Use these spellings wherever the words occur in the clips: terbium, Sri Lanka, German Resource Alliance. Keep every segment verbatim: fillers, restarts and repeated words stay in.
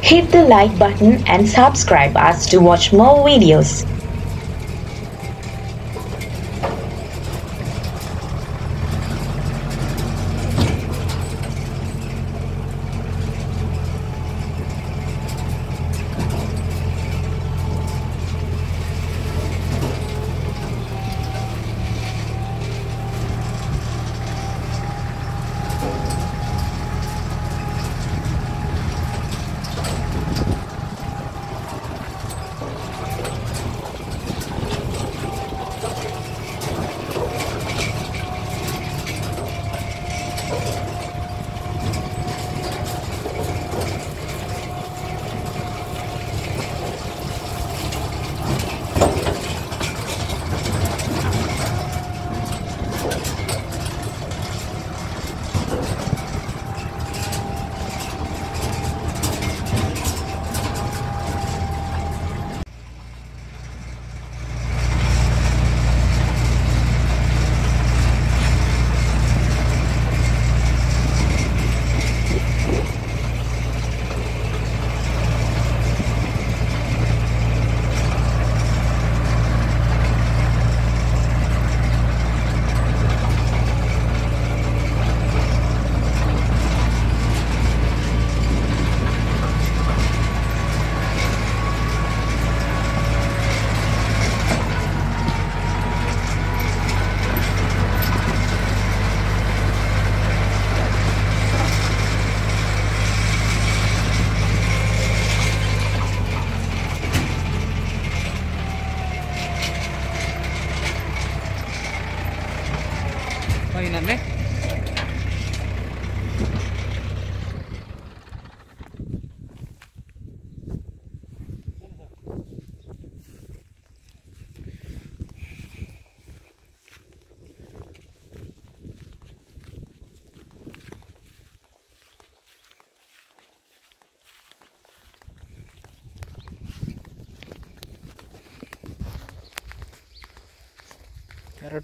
Hit the like button and subscribe us to watch more videos.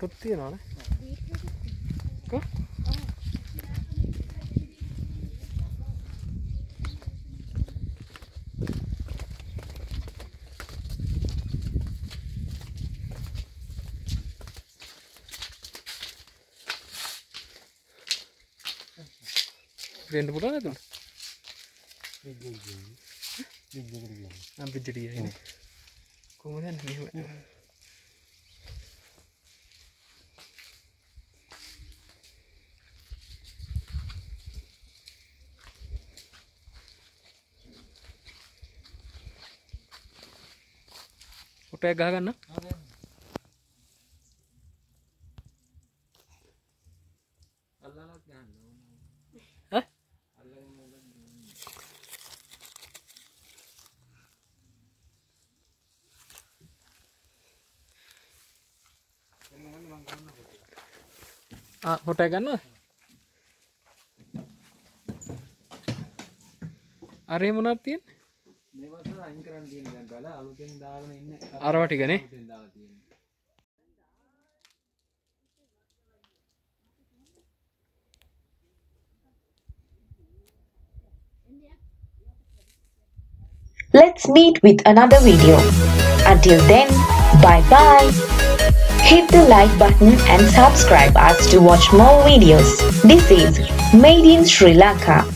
Tutti no ne? Go. Rendu pura na thun. Am bijjadiya ini. Kemudian ini. Kayak gagal na? Allah lah gagal. Hah? Allah yang gagal. Ah, hotel kan na? Arey mana tin? आरवा ठीक है ने Let's meet with another video. Until then, bye bye. Hit the like button and subscribe us to watch more videos. This is Made in Sri Lanka.